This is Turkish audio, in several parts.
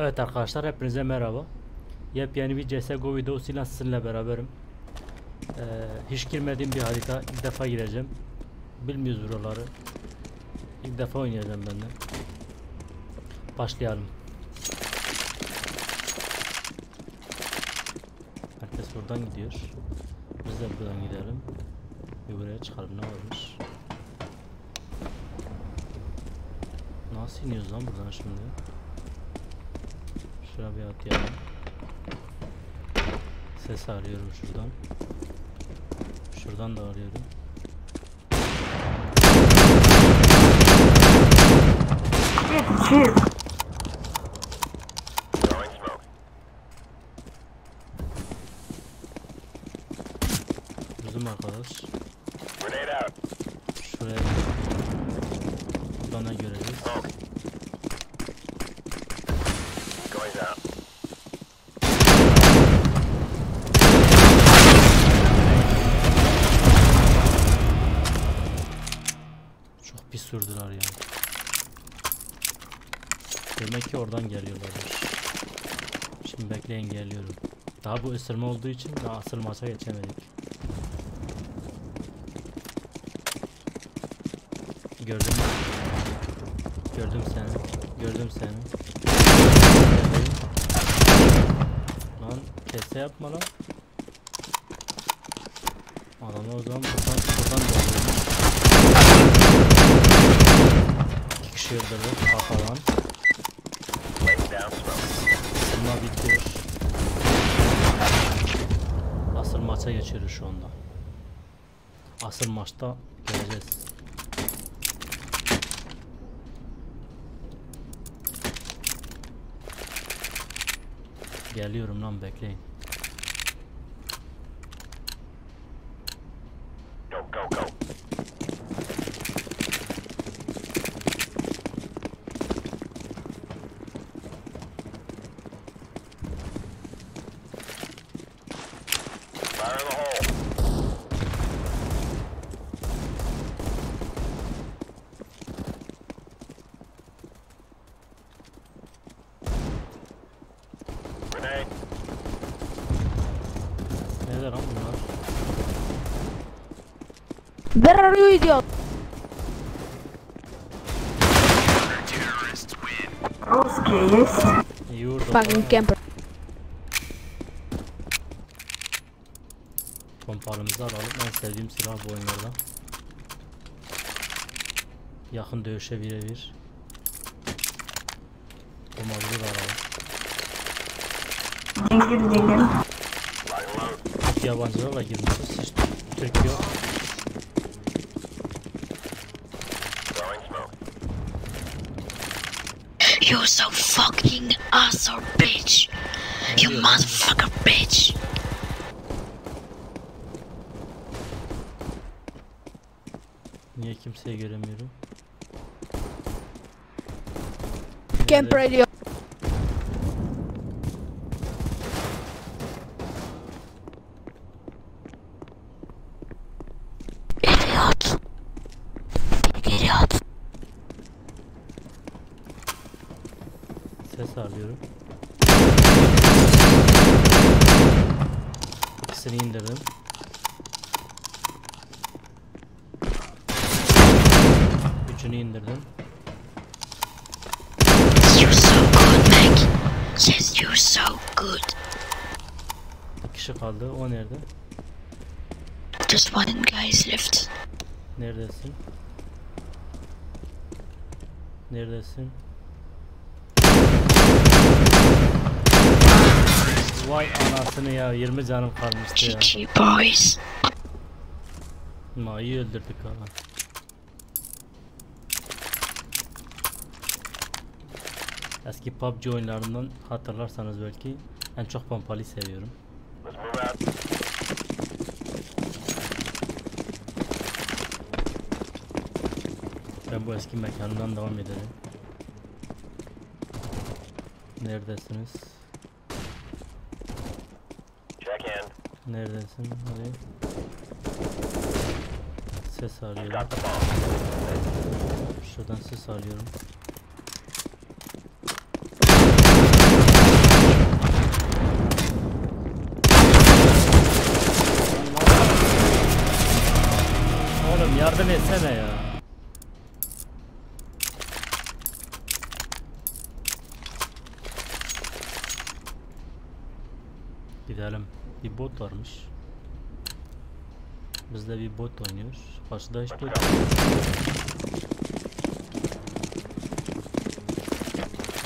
Evet arkadaşlar, hepinize merhaba. Yepyeni bir CSGO videosuyla sizinle beraberim. Hiç girmediğim bir harita, ilk defa gireceğim. Bilmiyoruz buraları. İlk defa oynayacağım ben de. Başlayalım. Herkes buradan gidiyor. Biz de buradan gidelim. Bir buraya çıkalım, ne varmış? Nasıl iniyoruz lan buradan şimdi? Şuraya bir atlayalım. Ses arıyorum şuradan. Şuradan da arıyorum. Bizim arkadaş. Şuraya bana göreceğiz. Çok pis sürdüler yani. Demek ki oradan geliyorlar. Şimdi bekleyin, geliyorum. Daha bu ısırma olduğu için daha asılmaça geçemedik. Gördüm. Gördüm seni. Gördüm seni. Lan kese yapma lan. Adamı o zaman buradan İki kişi öldürdük. Kafadan. Isırma bitiyor. Asıl maça geçiyoruz şu anda. Asıl maçta geleceğiz. Geliyorum lan, bekleyin. Go go go. Fire in the hole. Neler lan bunlar? Where are you idiot? Fucking camper. Pompalarımızı alalım. Ben sevdiğim silah bu oyunlarda. Yakın dövüşe birebir. Pompalarımızı alalım. Yabancılarla girmişiz. Hiç Türk yok. You're so fucking asshole bitch. You motherfucker bitch. Niye kimseye göremiyorum? Camper ediyor. İdiot. İdiot. Ses alıyorum. İkisini indirdim. Üçünü indirdim. You're so good Mac. Yes you're so good. Bir kişi kaldı. O nerede? Just one guy is left. Neredesin? Neredesin? Vay anasını ya, 20 canım kalmıştı ya. GG boys. Mayı öldürdük ama. Eski PUBG oyunlarından hatırlarsanız belki en çok pompalı seviyorum. Ben bu eski mekandan devam edelim. Neredesiniz? Neredesin? Hadi. Ses alıyorum. Şuradan ses alıyorum. Gelsene ya. Gidelim. Bir bot varmış. Biz de bir bot oynuyoruz. Karşıda hiç bot.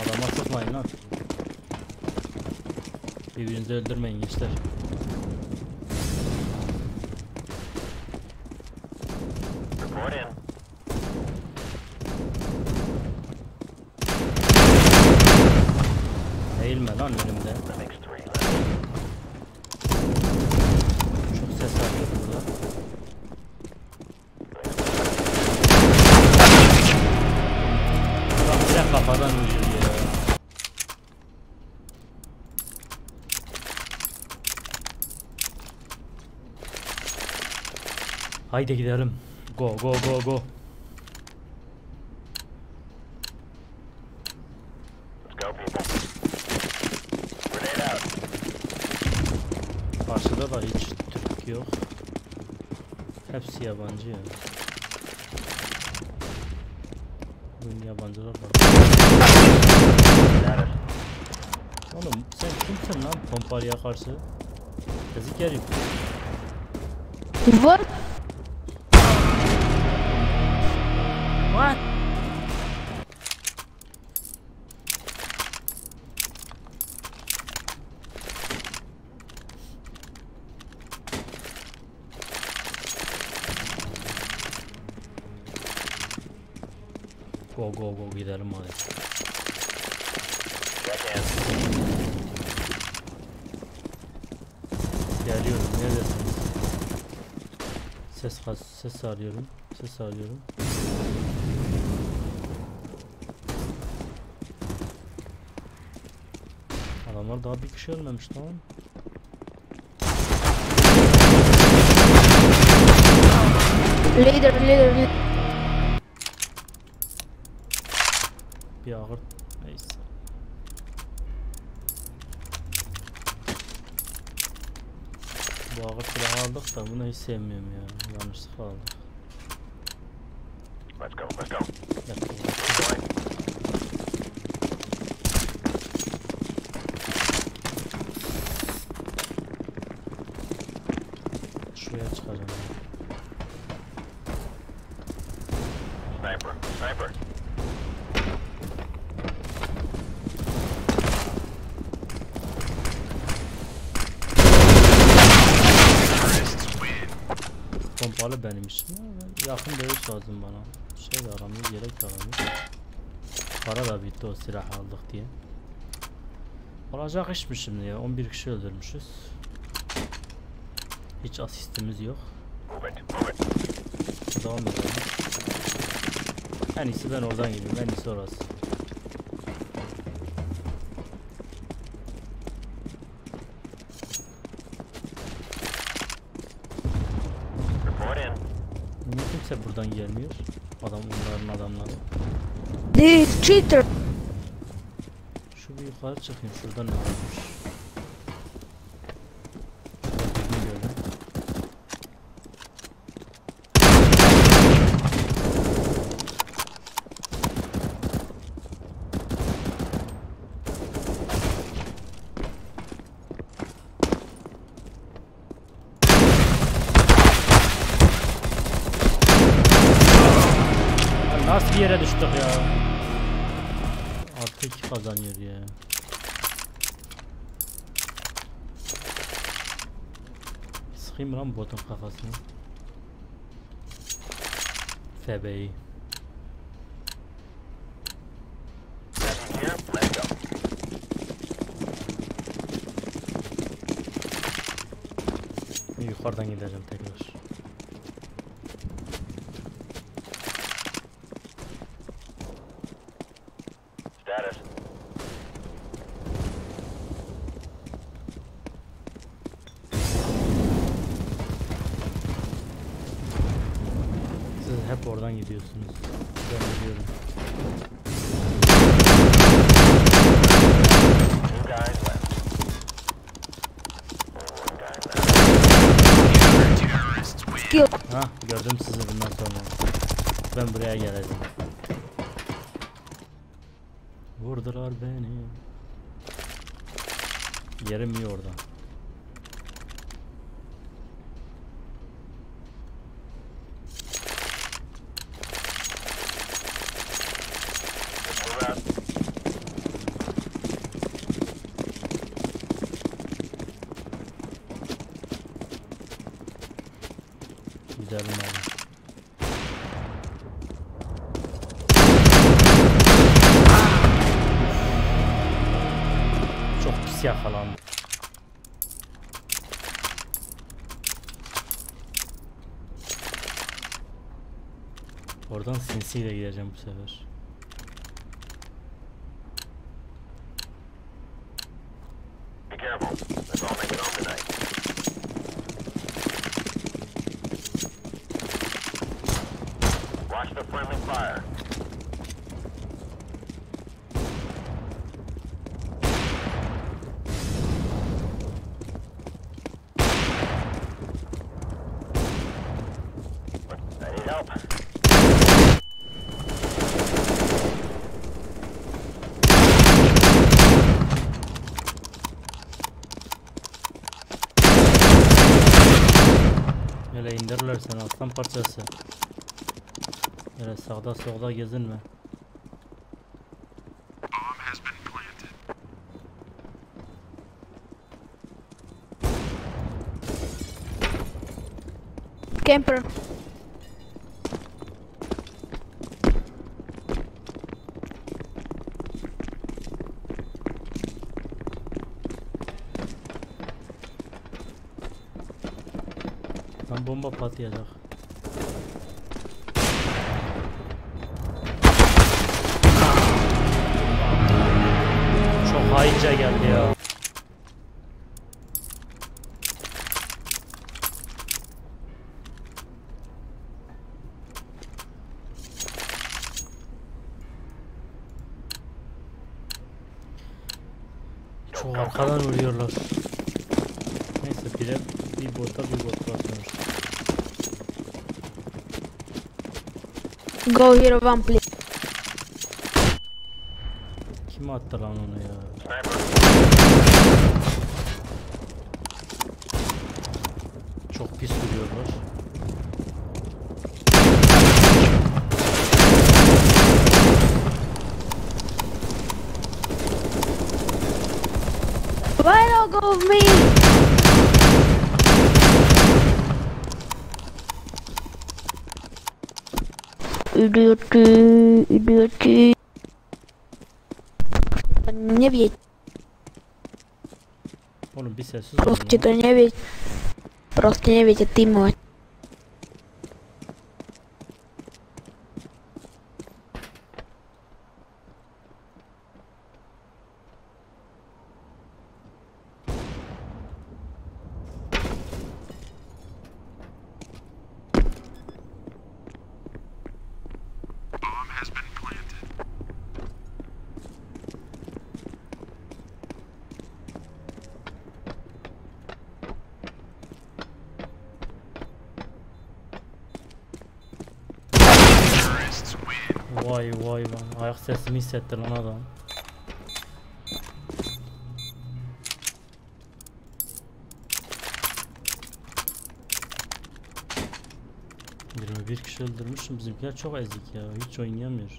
Adama sıkmayın lan. Birbirinizi öldürmeyin gençler. Eğilme lan önümde. Çok ses alıyor burada. Lan bile kafadan uçuyor ya. Haydi gidelim. Go go go go. Karşıda da hiç Türk yok. Hepsi yabancı ya. Bugün yabancılar var. Oğlum sen kimsin lan pompalıya karşı? Ezik herif. Vur. What? Go go go, gidelim hadi. Geliyorum, neredesiniz? Ses arıyorum, ses arıyorum. Adamlar daha bir kişi ölmemiş, tamam. Later. Bir ağır, neyse. Bu ağır silahı aldık da bunu hiç sevmiyorum ya, yanlışlıkla aldık. Let's go. Şuraya çıkacağım. Sniper. Pompalı benim işim. Yakın dövüş lazım bana. Şey de aramıyor, gerek de aramıyor. Para da bitti o silah aldık diye. Olacak iş mi şimdi ya? 11 kişi öldürmüşüz. Hiç asistimiz yok. Devam edelim. En iyisi ben oradan gideyim. En iyisi orası. Niye kimse buradan gelmiyor? Bunların adamları. They cheater. Şu bir yukarı çıkayım. Şuradan ne olmuş? Nasıl bir yere düştük ya? Artık kazanıyor ya. Sıkayım lan botun kafasını. Febeyi. Yukarıdan gideceğim tekrar. Hep oradan gidiyorsunuz. Ben gidiyorum. yok. Hah, gördüm sizi bundan sonra. Ben buraya geleceğim. Vurdular beni. Yerim iyi orada. Güzelim abi. Çok pis yakalandı. Oradan sinsiyle gideceğim bu sefer. Öyle indirler seni aslan parçası. Öyle sağda solda gezinme. Camper. Tam bomba patlayacak. Çok haince geldi ya. Çok arkadan vuruyorlar. Neyse bir bota bir bot basıyoruz. Go here one please. Kim attı lan onu ya? Çok pis vuruyorlar. Why don't go with me? Идиоты, идиоты. Не ведь. Просто не ведь. Просто не ведь, а ты мать. Vay vay lan, ayak sesimi hissettir lan adam. Bir kişi öldürmüşüm, bizimkiler çok ezik ya, hiç oynayamıyor.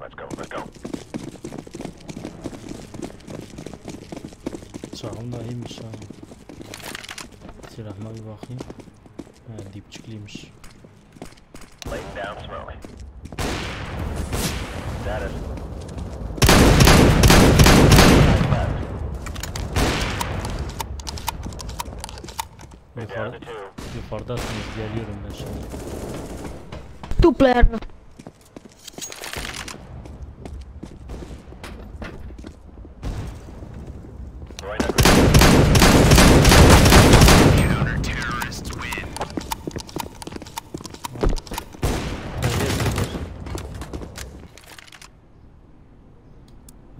Let's go, let's go. Çağım da iyiymiş ha. Silahıma bir bakayım. Ha, dipçikliymiş. Yukarıdasınız, geliyorum ben şimdi. Two player.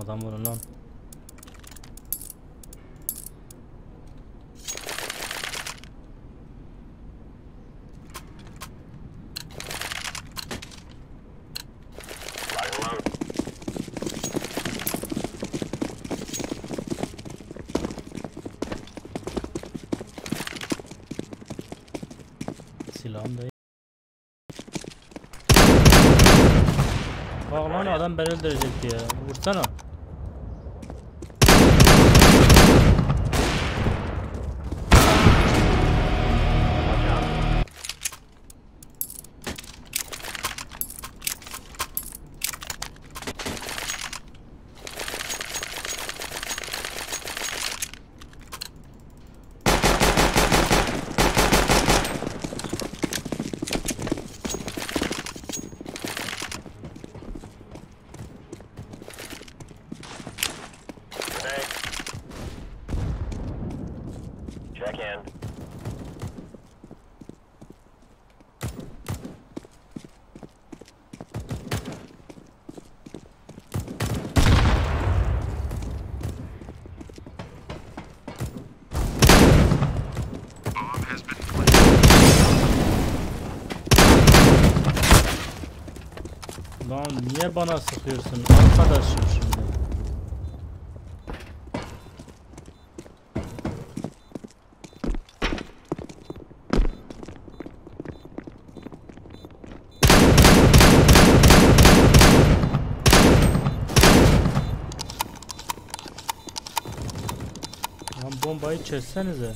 Adam vurun lan. Arkamdayım. Bak lan adam beni öldürecekti ya. Vursana. Lan niye bana sıkıyorsun arkadaşım şimdi? Lan bombayı çözsenize.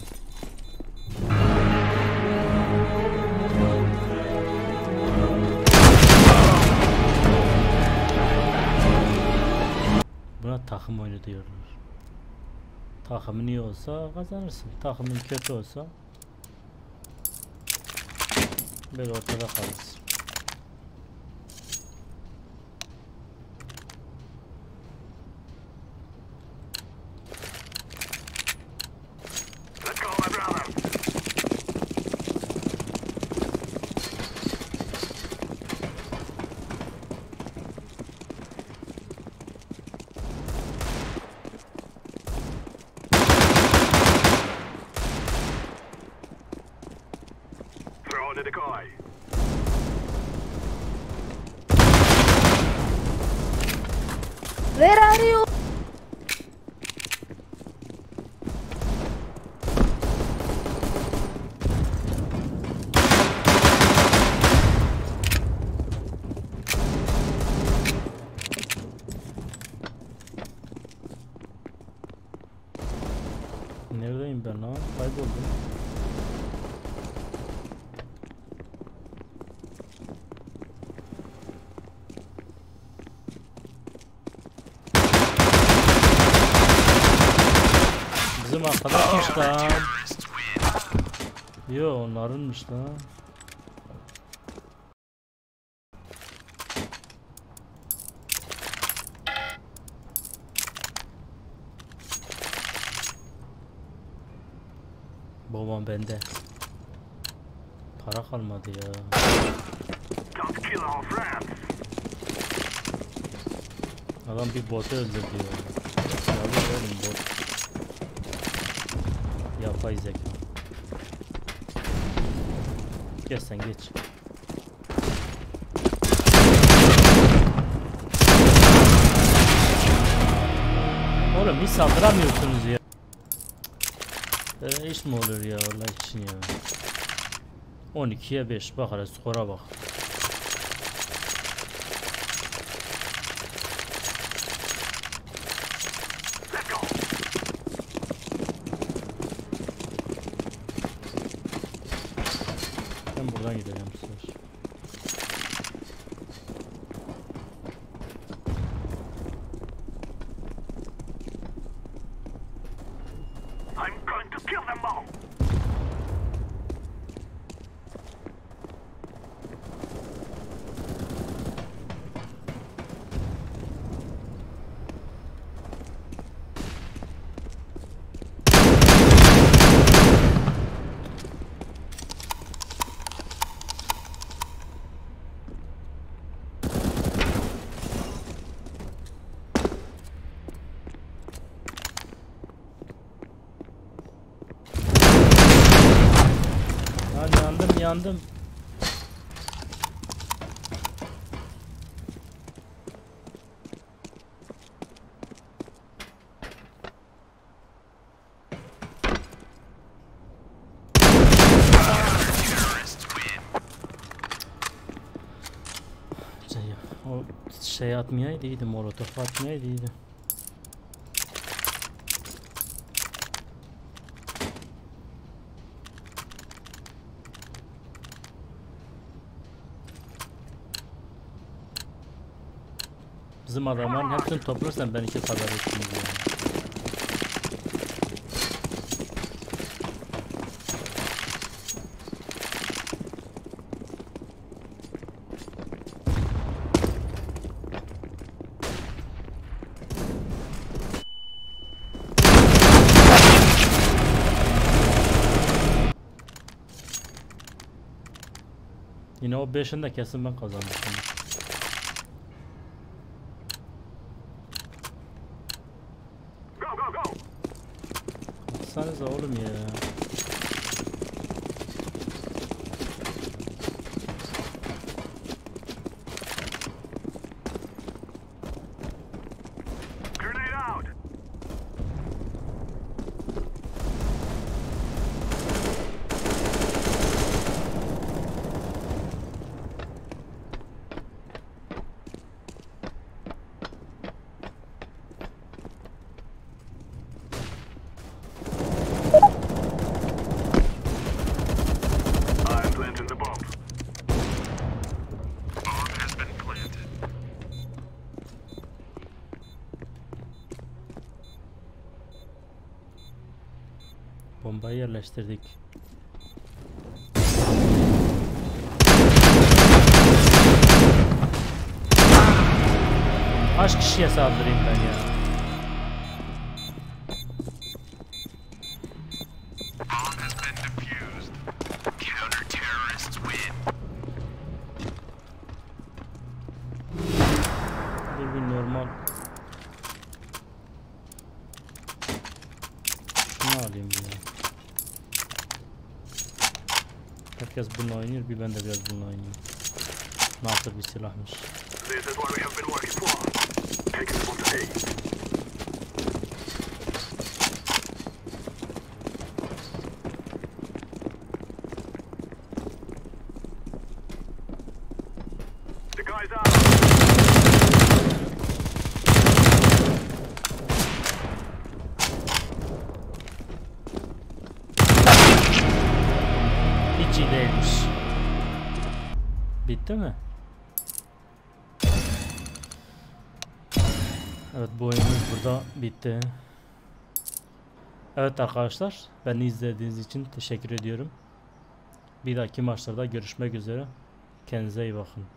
Takım oyunu diyorlar. Takımın iyi olsa kazanırsın. Takımın kötü olsa böyle ortada kalırsın. Where are you? Neredeyim ben lan? Kayboldum. Arkadaşmış lan. Yo onlarınmış lan. Babam bende. Para kalmadı ya. Adam bir botu öldürdü ya. Yapay zeka. Geç sen geç. Oğlum hiç saldıramıyorsunuz ya. Böyle iş mi olur ya Allah için ya. 12'ye 5 bak hele skora bak. Buradan gidelim siz. I'm going to kill them all. Yandım. O şey atmaya değildi, molotof atmaya değildi. Bizim adamların hepsini toplarsan ben iki kadar ettim yani. Yine o 5'ini de kesin ben kazanmıştım. Atsanıza oğlum ya. Bombayı yerleştirdik. Kaç kişiye saldırayım ben ya? Dürbün normal. Ne alayım ya? Herkes bununla oynuyor, bir ben de biraz bununla oynuyorum. Nasıl bir silahmış. Bitti mi? Evet, bu oyunumuz burada bitti. Evet arkadaşlar, beni izlediğiniz için teşekkür ediyorum. Bir dahaki maçlarda görüşmek üzere. Kendinize iyi bakın.